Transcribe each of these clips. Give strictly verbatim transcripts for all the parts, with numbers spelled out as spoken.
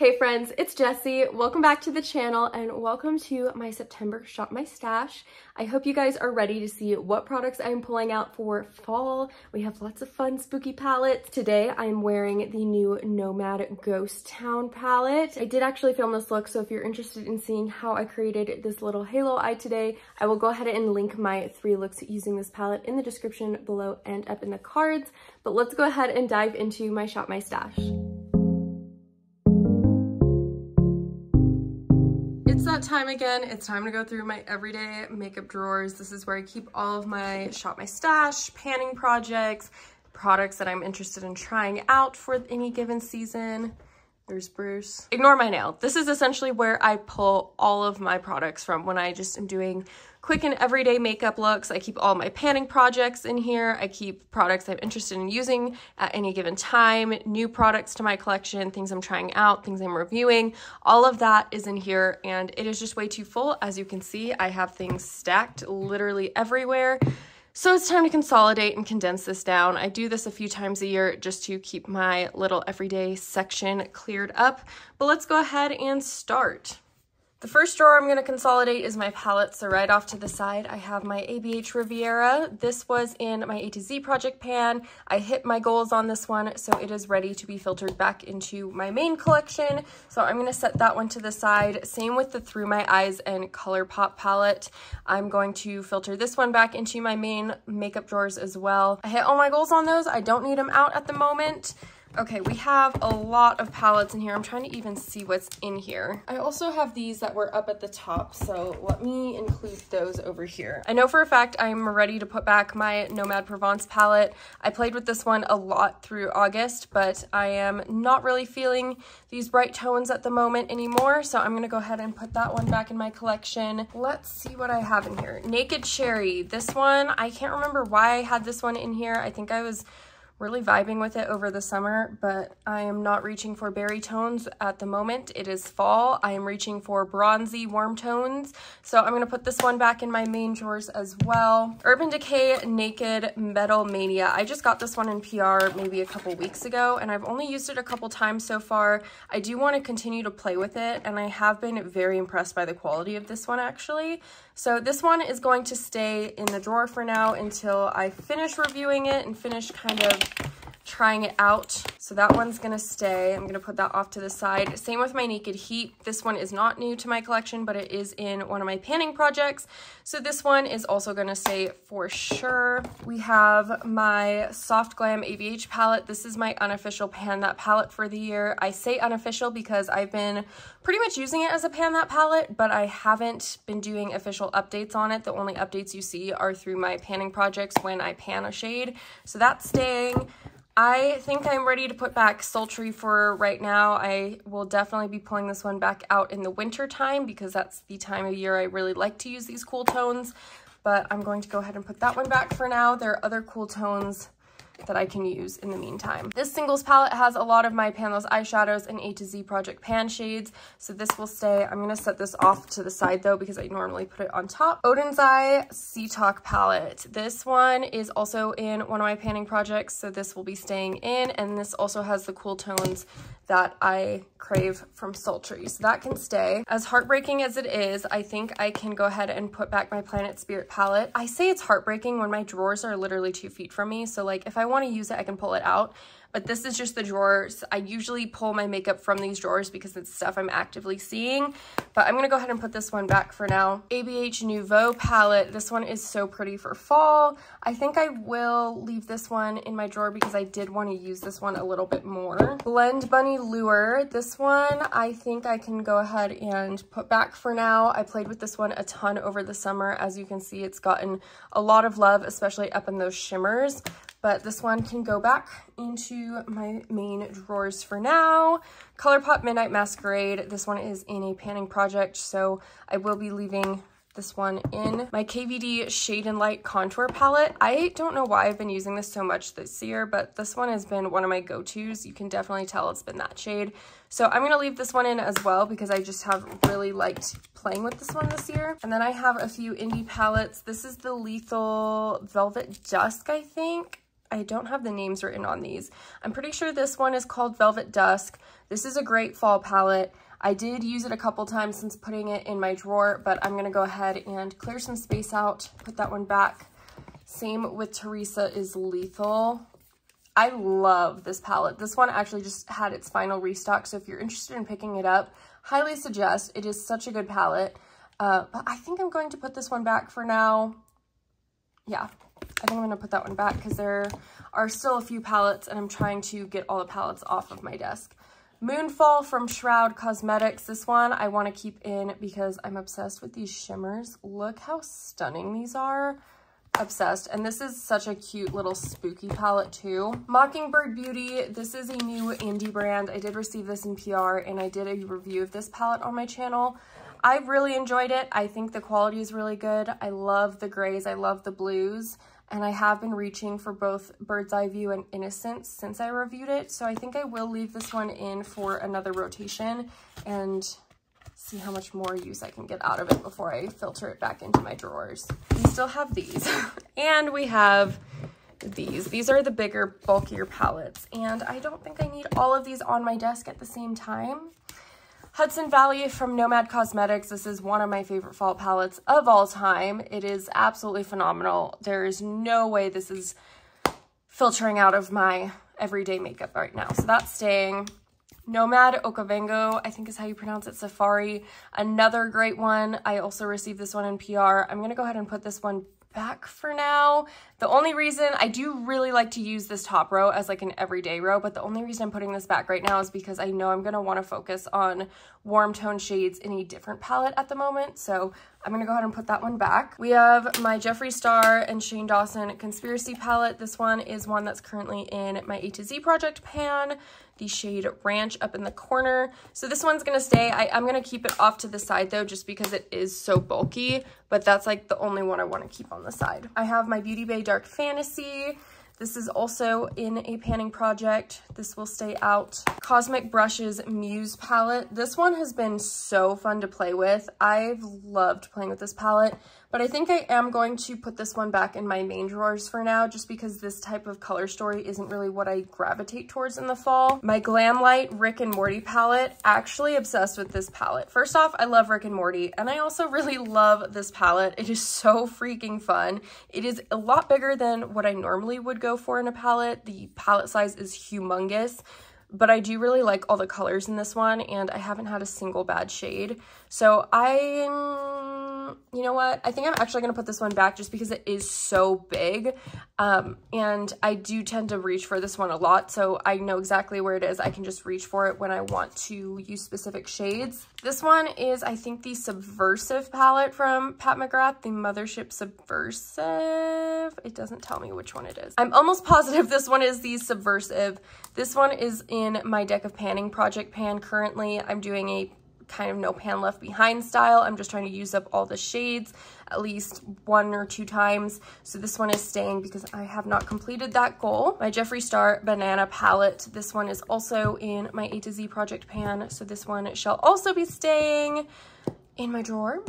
Hey friends, it's Jessie. Welcome back to the channel and welcome to my September Shop My Stash. I hope you guys are ready to see what products I'm pulling out for fall. We have lots of fun spooky palettes. Today I'm wearing the new Nomad Ghost Town palette. I did actually film this look, so if you're interested in seeing how I created this little halo eye today, I will go ahead and link my three looks using this palette in the description below and up in the cards. But let's go ahead and dive into my Shop My Stash. It's that time again. It's time to go through my everyday makeup drawers. This is where I keep all of my Shop My Stash, panning projects, products that I'm interested in trying out for any given season. There's Bruce. Ignore my nail. This is essentially where I pull all of my products from when I just am doing quick and everyday makeup looks. I keep all my panning projects in here. I keep products I'm interested in using at any given time, new products to my collection, things I'm trying out, things I'm reviewing. All of that is in here and it is just way too full. As you can see, I have things stacked literally everywhere. So it's time to consolidate and condense this down. I do this a few times a year just to keep my little everyday section cleared up, but let's go ahead and start. The first drawer I'm going to consolidate is my palette, so right off to the side I have my A B H Riviera. This was in my A to Z project pan. I hit my goals on this one, so it is ready to be filtered back into my main collection. So I'm going to set that one to the side. Same with the Through My Eyes and ColourPop palette. I'm going to filter this one back into my main makeup drawers as well. I hit all my goals on those. I don't need them out at the moment. Okay, we have a lot of palettes in here. I'm trying to even see what's in here. I also have these that were up at the top, so let me include those over here. I know for a fact I'm ready to put back my Nomad Provence palette. I played with this one a lot through August, but I am not really feeling these bright tones at the moment anymore, so I'm gonna go ahead and put that one back in my collection. Let's see what I have in here. Naked Cherry. This one, I can't remember why I had this one in here. I think I was really vibing with it over the summer, but I am not reaching for berry tones at the moment. It is fall. I am reaching for bronzy warm tones. So I'm gonna put this one back in my main drawers as well. Urban Decay Naked Metal Mania. I just got this one in P R maybe a couple weeks ago, and I've only used it a couple times so far. I do wanna continue to play with it, and I have been very impressed by the quality of this one actually. So this one is going to stay in the drawer for now until I finish reviewing it and finish kind of trying it out. So that one's gonna stay. I'm gonna put that off to the side. Same with my Naked Heat. This one is not new to my collection, but it is in one of my panning projects. So this one is also gonna stay for sure. We have my Soft Glam A B H palette. This is my unofficial pan that palette for the year. I say unofficial because I've been pretty much using it as a pan that palette, but I haven't been doing official updates on it. The only updates you see are through my panning projects when I pan a shade. So that's staying. I think I'm ready to put back Sultry for right now. I will definitely be pulling this one back out in the winter time because that's the time of year I really like to use these cool tones, but I'm going to go ahead and put that one back for now. There are other cool tones that I can use in the meantime. This singles palette has a lot of my Panless eyeshadows and A to Z project pan shades, so this will stay. I'm gonna set this off to the side though because I normally put it on top. Oden's Eye Sea Talk palette. This one is also in one of my panning projects, so this will be staying in, and this also has the cool tones that I crave from Sultry, so that can stay. As heartbreaking as it is, I think I can go ahead and put back my Planet Spirit palette. I say it's heartbreaking when my drawers are literally two feet from me, so like if I want to use it, I can pull it out. But this is just the drawers. I usually pull my makeup from these drawers because it's stuff I'm actively seeing. But I'm going to go ahead and put this one back for now. A B H Nouveau palette. This one is so pretty for fall. I think I will leave this one in my drawer because I did want to use this one a little bit more. Blend Bunny Lure. This one I think I can go ahead and put back for now. I played with this one a ton over the summer. As you can see, it's gotten a lot of love, especially up in those shimmers. But this one can go back into my main drawers for now. ColourPop Midnight Masquerade. This one is in a panning project, so I will be leaving this one in. My K V D Shade and Light Contour palette. I don't know why I've been using this so much this year, but this one has been one of my go-tos. You can definitely tell it's been that shade. So I'm gonna leave this one in as well because I just have really liked playing with this one this year. And then I have a few indie palettes. This is the Lethal Velvet Dusk, I think. I don't have the names written on these. I'm pretty sure this one is called Velvet Dusk. This is a great fall palette. I did use it a couple times since putting it in my drawer, but I'm gonna go ahead and clear some space out, put that one back. Same with Teresa is Lethal. I love this palette. This one actually just had its final restock, so if you're interested in picking it up, highly suggest. It is such a good palette. Uh, but I think I'm going to put this one back for now. Yeah, I think I'm going to put that one back because there are still a few palettes and I'm trying to get all the palettes off of my desk. Moonfall from Shroud Cosmetics. This one I want to keep in because I'm obsessed with these shimmers. Look how stunning these are. Obsessed. And this is such a cute little spooky palette too. Mockingbird Beauty. This is a new indie brand. I did receive this in P R and I did a review of this palette on my channel. I really enjoyed it. I think the quality is really good. I love the grays. I love the blues. And I have been reaching for both Bird's Eye View and Innocence since I reviewed it. So I think I will leave this one in for another rotation and see how much more use I can get out of it before I filter it back into my drawers. We still have these. And we have these. These are the bigger, bulkier palettes. And I don't think I need all of these on my desk at the same time. Hudson Valley from Nomad Cosmetics. This is one of my favorite fall palettes of all time. It is absolutely phenomenal. There is no way this is filtering out of my everyday makeup right now. So that's staying. Nomad Okavango, I think is how you pronounce it, Safari. Another great one. I also received this one in P R. I'm going to go ahead and put this one back for now. The only reason, I do really like to use this top row as like an everyday row, but the only reason I'm putting this back right now is because I know I'm going to want to focus on warm tone shades in a different palette at the moment. So I'm going to go ahead and put that one back. We have my Jeffree Star and Shane Dawson Conspiracy palette. This one is one that's currently in my A to Z project pan, the shade Ranch up in the corner. So this one's going to stay. I, I'm going to keep it off to the side though, just because it is so bulky, but that's like the only one I want to keep on the side. I have my Beauty Bay Dark Fantasy. This is also in a panning project. This will stay out. Cosmic Brushes Muse palette. This one has been so fun to play with. I've loved playing with this palette, but I think I am going to put this one back in my main drawers for now, just because this type of color story isn't really what I gravitate towards in the fall. My Glamlite Rick and Morty palette. Actually obsessed with this palette. First off, I love Rick and Morty, and I also really love this palette. It is so freaking fun. It is a lot bigger than what I normally would go for in a palette. The palette size is humongous, but I do really like all the colors in this one, and I haven't had a single bad shade. So I, you know what? I think I'm actually going to put this one back just because it is so big. Um, and I do tend to reach for this one a lot, so I know exactly where it is. I can just reach for it when I want to use specific shades. This one is, I think, the Subversive palette from Pat McGrath, the Mothership Subversive. It doesn't tell me which one it is. I'm almost positive this one is the Subversive. This one is in my deck of panning project pan currently. I'm doing a kind of no pan left behind style. I'm just trying to use up all the shades at least one or two times. So this one is staying because I have not completed that goal. My Jeffree Star Banana palette. This one is also in my A to Z project pan. So this one shall also be staying in my drawer.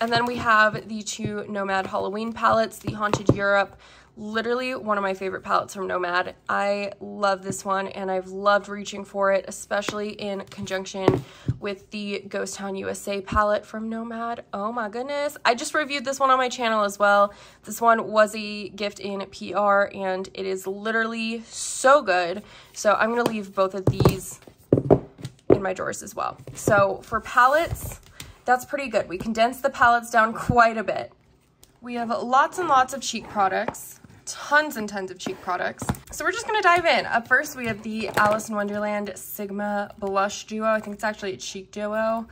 And then we have the two Nomad Halloween palettes, the Haunted Europe, literally one of my favorite palettes from Nomad. I love this one and I've loved reaching for it, especially in conjunction with the Ghost Town U S A palette from Nomad. Oh my goodness. I just reviewed this one on my channel as well. This one was a gift in P R and it is literally so good. So I'm going to leave both of these in my drawers as well. So for palettes, that's pretty good. We condensed the palettes down quite a bit. We have lots and lots of cheek products. Tons and tons of cheek products. So we're just gonna dive in. Up first, we have the Alice in Wonderland Sigma Blush Duo. I think it's actually a cheek duo.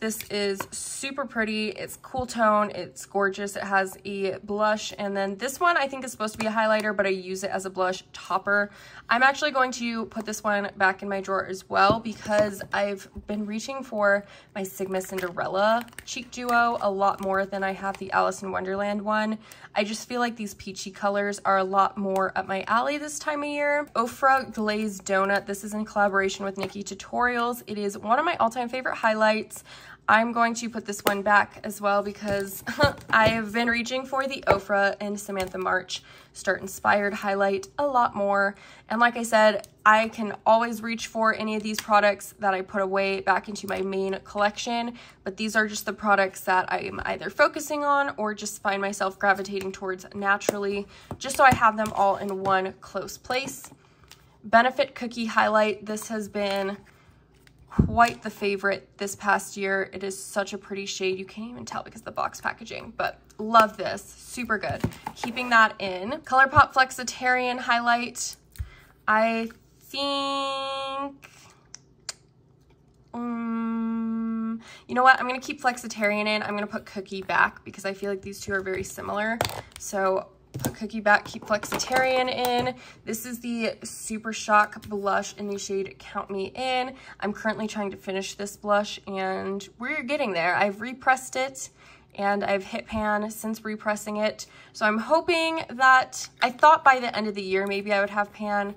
This is super pretty. It's cool tone, it's gorgeous. It has a blush, and then this one I think is supposed to be a highlighter, but I use it as a blush topper. I'm actually going to put this one back in my drawer as well because I've been reaching for my Sigma Cinderella cheek duo a lot more than I have the Alice in Wonderland one. I just feel like these peachy colors are a lot more up my alley this time of year. Ofra Glazed Donut. This is in collaboration with Nikki Tutorials. It is one of my all-time favorite highlights. I'm going to put this one back as well because I have been reaching for the Ofra and Samantha March Start Inspired highlight a lot more. And like I said, I can always reach for any of these products that I put away back into my main collection, but these are just the products that I'm either focusing on or just find myself gravitating towards naturally, just so I have them all in one close place. Benefit Cookie Highlight. This has been quite the favorite this past year. It is such a pretty shade. You can't even tell because of the box packaging, but love this. Super good. Keeping that in. ColourPop Flexitarian Highlight. I think... Um, you know what? I'm going to keep Flexitarian in. I'm going to put Cookie back because I feel like these two are very similar. So... put Cookie back, keep Flexitarian in. This is the Super Shock blush in the shade Count Me In. I'm currently trying to finish this blush and we're getting there. I've repressed it and I've hit pan since repressing it. So I'm hoping that, I thought by the end of the year maybe I would have pan,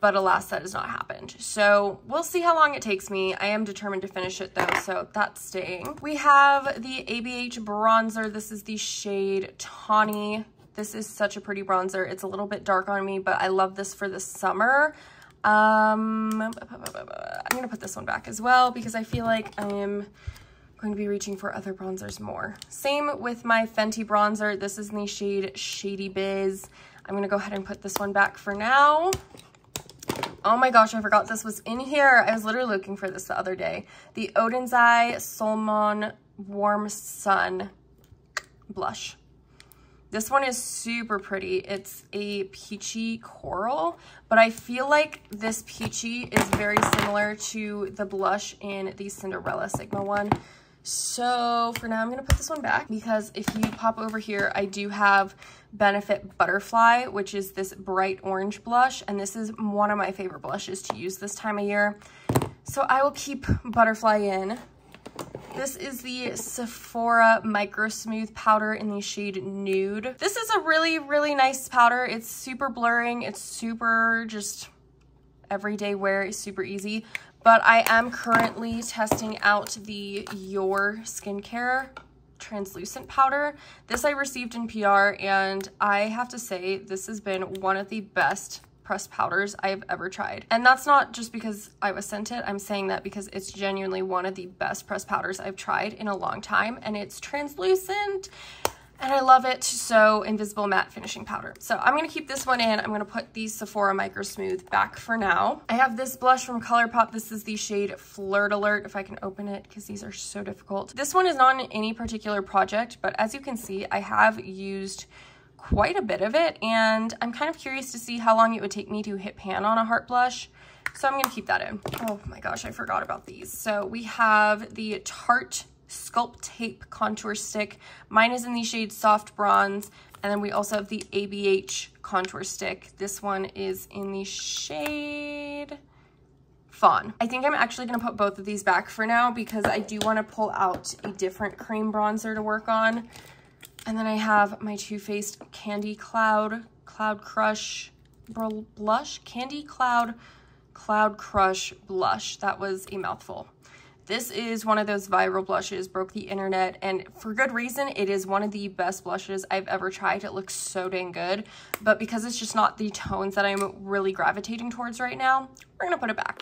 but alas, that has not happened. So we'll see how long it takes me. I am determined to finish it though, so that's staying. We have the A B H bronzer. This is the shade Tawny. This is such a pretty bronzer. It's a little bit dark on me, but I love this for the summer. Um, I'm going to put this one back as well because I feel like I am going to be reaching for other bronzers more. Same with my Fenty bronzer. This is in the shade Shady Biz. I'm going to go ahead and put this one back for now. Oh my gosh, I forgot this was in here. I was literally looking for this the other day. The Oden's Eye Solomon Warm Sun Blush. This one is super pretty. It's a peachy coral, but I feel like this peachy is very similar to the blush in the Cinderella Sigma one. So for now, I'm gonna put this one back because if you pop over here, I do have Benefit Butterfly, which is this bright orange blush. And this is one of my favorite blushes to use this time of year. So I will keep Butterfly in. This is the Sephora Micro Smooth Powder in the shade Nude. This is a really, really nice powder. It's super blurring. It's super just everyday wear. It's super easy. But I am currently testing out the Your Skincare Translucent Powder. This I received in P R, and I have to say this has been one of the best pressed powders I have ever tried. And that's not just because I was sent it. I'm saying that because it's genuinely one of the best pressed powders I've tried in a long time, and it's translucent and I love it. So invisible matte finishing powder. So I'm going to keep this one in. I'm going to put the Sephora Micro Smooth back for now. I have this blush from ColourPop. This is the shade Flirt Alert, if I can open it because these are so difficult. This one is not in any particular project, but as you can see, I have used quite a bit of it, and I'm kind of curious to see how long it would take me to hit pan on a heart blush, so I'm gonna keep that in. Oh my gosh, I forgot about these. So we have the Tarte Sculpt Tape Contour Stick. Mine is in the shade Soft Bronze, and then we also have the A B H Contour Stick. This one is in the shade Fawn. I think I'm actually gonna put both of these back for now because I do want to pull out a different cream bronzer to work on. And then I have my Too Faced Candy Cloud, Cloud Crush Blush, Candy Cloud, Cloud Crush Blush. That was a mouthful. This is one of those viral blushes, broke the internet, and for good reason. It is one of the best blushes I've ever tried. It looks so dang good, but because it's just not the tones that I'm really gravitating towards right now, we're gonna put it back.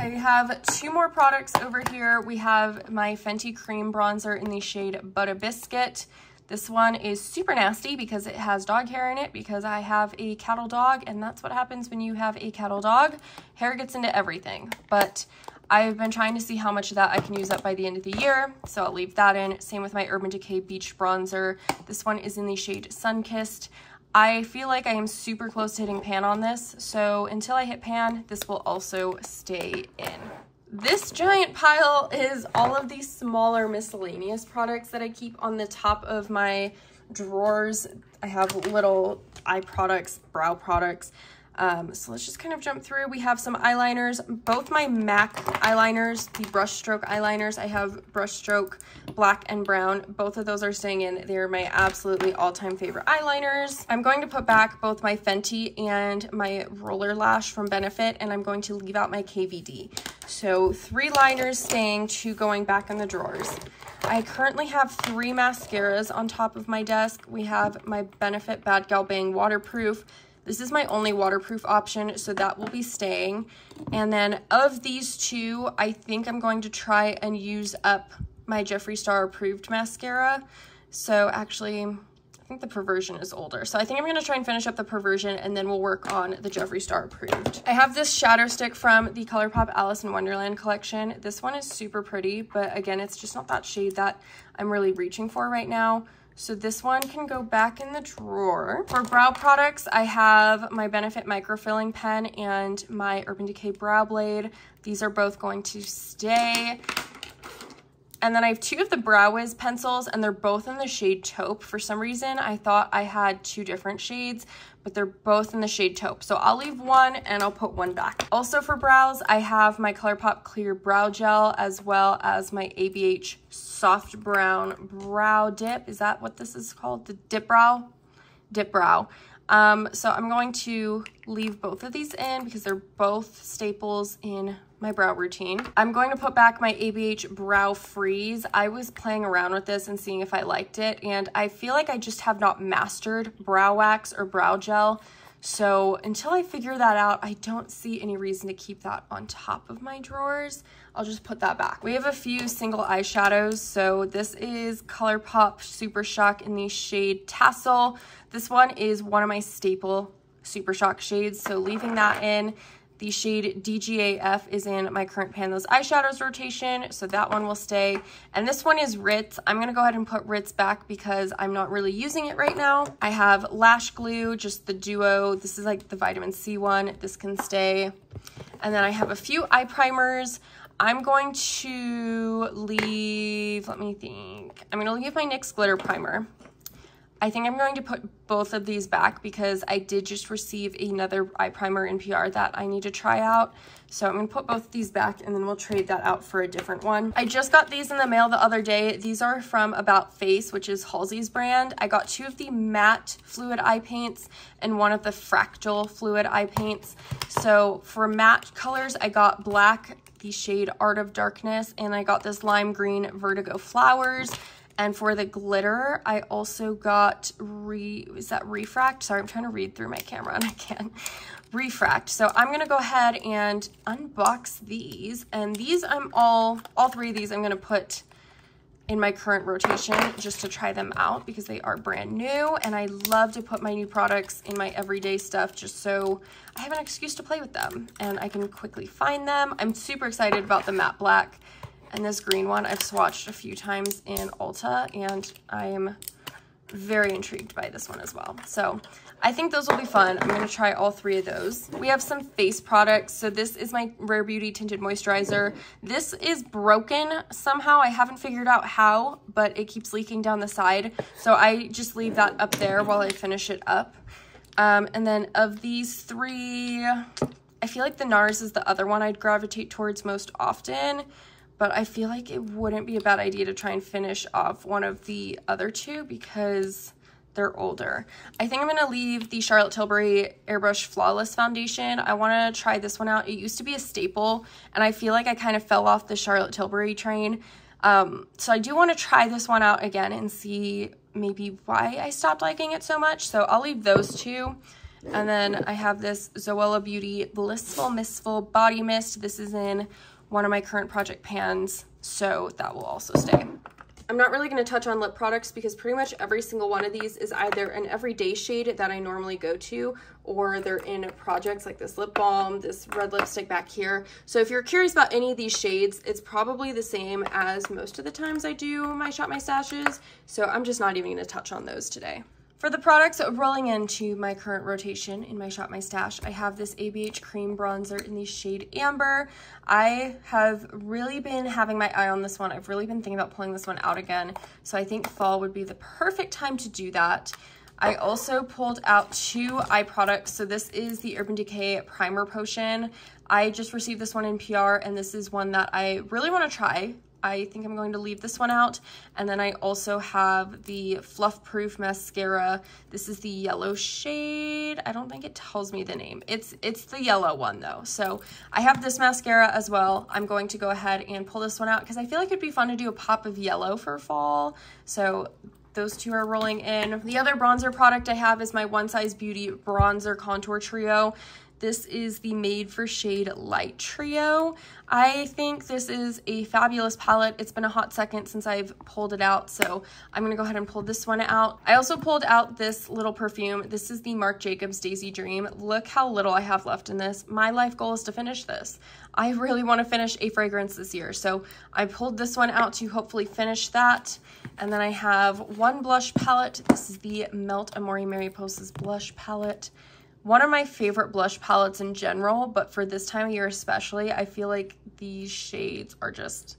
I have two more products over here. We have my Fenty Cream Bronzer in the shade Butter Biscuit. This one is super nasty because it has dog hair in it because I have a cattle dog, and that's what happens when you have a cattle dog. Hair gets into everything, but I've been trying to see how much of that I can use up by the end of the year, so I'll leave that in. Same with my Urban Decay Beach Bronzer. This one is in the shade Sunkissed. I feel like I am super close to hitting pan on this, so until I hit pan, this will also stay in. This giant pile is all of these smaller miscellaneous products that I keep on the top of my drawers. I have little eye products, brow products, Um, so let's just kind of jump through. We have some eyeliners, both my MAC eyeliners, the brushstroke eyeliners. I have brushstroke black and brown. Both of those are staying in. They're my absolutely all-time favorite eyeliners. I'm going to put back both my Fenty and my Roller Lash from Benefit, and I'm going to leave out my K V D. So three liners staying, two going back in the drawers. I currently have three mascaras on top of my desk. We have my Benefit Bad Gal Bang Waterproof. This is my only waterproof option, so that will be staying. And then of these two, I think I'm going to try and use up my Jeffree Star approved mascara. So actually, I think the Perversion is older. So I think I'm gonna try and finish up the Perversion, and then we'll work on the Jeffree Star approved. I have this shadow stick from the ColourPop Alice in Wonderland collection. This one is super pretty, but again, it's just not that shade that I'm really reaching for right now. So this one can go back in the drawer. For brow products, I have my Benefit microfilling pen and my Urban Decay brow blade. These are both going to stay. And then I have two of the Brow Wiz pencils, and they're both in the shade taupe. For some reason, I thought I had two different shades, but they're both in the shade taupe. So I'll leave one and I'll put one back. Also for brows, I have my ColourPop Clear Brow Gel, as well as my A B H Soft Brown Brow Dip. Is that what this is called? The Dip Brow? Dip Brow. Um, so I'm going to leave both of these in because they're both staples in my brow routine. I'm going to put back my A B H Brow Freeze. I was playing around with this and seeing if I liked it, and I feel like I just have not mastered brow wax or brow gel. So until I figure that out, I don't see any reason to keep that on top of my drawers. I'll just put that back. We have a few single eyeshadows. So this is ColourPop Super Shock in the shade Tassel. This one is one of my staple Super Shock shades, so leaving that in. The shade D G A F is in my current Panthers eyeshadows rotation, so that one will stay. And this one is Ritz. I'm gonna go ahead and put Ritz back because I'm not really using it right now. I have Lash Glue, just the duo. This is like the vitamin C one. This can stay. And then I have a few eye primers. I'm going to leave, let me think. I'm gonna leave my N Y X Glitter Primer. I think I'm going to put both of these back because I did just receive another eye primer in P R that I need to try out. So I'm gonna put both of these back, and then we'll trade that out for a different one. I just got these in the mail the other day. These are from About Face, which is Halsey's brand. I got two of the matte fluid eye paints and one of the fractal fluid eye paints. So for matte colors, I got black, the shade Art of Darkness, and I got this lime green Vertigo Flowers. And for the glitter, I also got, re is that Refract? Sorry, I'm trying to read through my camera and I can't. Refract. So I'm gonna go ahead and unbox these. And these I'm all, all three of these I'm gonna put in my current rotation just to try them out because they are brand new. And I love to put my new products in my everyday stuff just so I have an excuse to play with them and I can quickly find them. I'm super excited about the matte black. And this green one I've swatched a few times in Ulta, and I am very intrigued by this one as well. So I think those will be fun. I'm going to try all three of those. We have some face products. So this is my Rare Beauty Tinted Moisturizer. This is broken somehow. I haven't figured out how, but it keeps leaking down the side. So I just leave that up there while I finish it up. Um, and then of these three, I feel like the NARS is the other one I'd gravitate towards most often. But I feel like it wouldn't be a bad idea to try and finish off one of the other two because they're older. I think I'm gonna leave the Charlotte Tilbury Airbrush Flawless Foundation. I wanna try this one out. It used to be a staple, and I feel like I kind of fell off the Charlotte Tilbury train. Um, so I do wanna try this one out again and see maybe why I stopped liking it so much. So I'll leave those two. And then I have this Zoella Beauty Blissful Mistful Body Mist. This is in one of my current project pans, so that will also stay. I'm not really gonna touch on lip products because pretty much every single one of these is either an everyday shade that I normally go to, or they're in projects like this lip balm, this red lipstick back here. So if you're curious about any of these shades, it's probably the same as most of the times I do my Shop My Stashes, so I'm just not even gonna touch on those today. For the products rolling into my current rotation in my Shop My Stash, I have this A B H Cream Bronzer in the shade Amber. I have really been having my eye on this one. I've really been thinking about pulling this one out again. So I think fall would be the perfect time to do that. I also pulled out two eye products. So this is the Urban Decay Primer Potion. I just received this one in P R, and this is one that I really want to try. I think I'm going to leave this one out. And then I also have the Fluff Proof Mascara. This is the yellow shade. I don't think it tells me the name. It's, it's the yellow one though. So I have this mascara as well. I'm going to go ahead and pull this one out because I feel like it'd be fun to do a pop of yellow for fall. So those two are rolling in. The other bronzer product I have is my One Size Beauty Bronzer Contour Trio. This is the Made for Shade Light Trio. I think this is a fabulous palette. It's been a hot second since I've pulled it out, so I'm gonna go ahead and pull this one out. I also pulled out this little perfume. This is the Marc Jacobs Daisy Dream. Look how little I have left in this. My life goal is to finish this. I really wanna finish a fragrance this year, so I pulled this one out to hopefully finish that. And then I have one blush palette. This is the Melt Amore Mariposa's blush palette. One of my favorite blush palettes in general, but for this time of year especially, I feel like these shades are just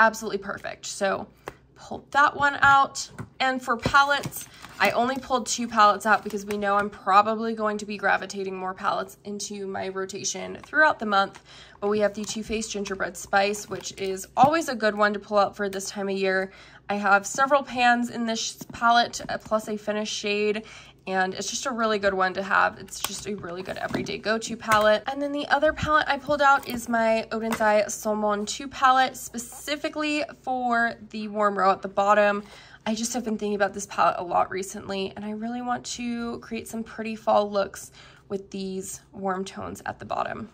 absolutely perfect. So pulled that one out. And for palettes, I only pulled two palettes out because we know I'm probably going to be gravitating more palettes into my rotation throughout the month. But we have the Too Faced Gingerbread Spice, which is always a good one to pull out for this time of year. I have several pans in this palette, plus a finished shade. And it's just a really good one to have. It's just a really good everyday go-to palette. And then the other palette I pulled out is my Oden's Eye Salmon two palette, specifically for the warm row at the bottom. I just have been thinking about this palette a lot recently, and I really want to create some pretty fall looks with these warm tones at the bottom.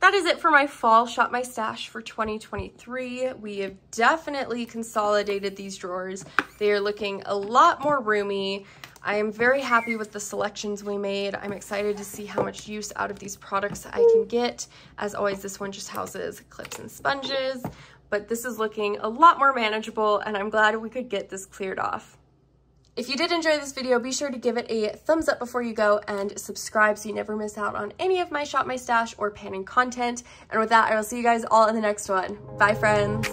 That is it for my fall Shop My Stash for twenty twenty-three. We have definitely consolidated these drawers. They are looking a lot more roomy. I am very happy with the selections we made. I'm excited to see how much use out of these products I can get. As always, this one just houses clips and sponges, but this is looking a lot more manageable, and I'm glad we could get this cleared off. If you did enjoy this video, be sure to give it a thumbs up before you go and subscribe so you never miss out on any of my Shop My Stash or panning content. And with that, I will see you guys all in the next one. Bye, friends.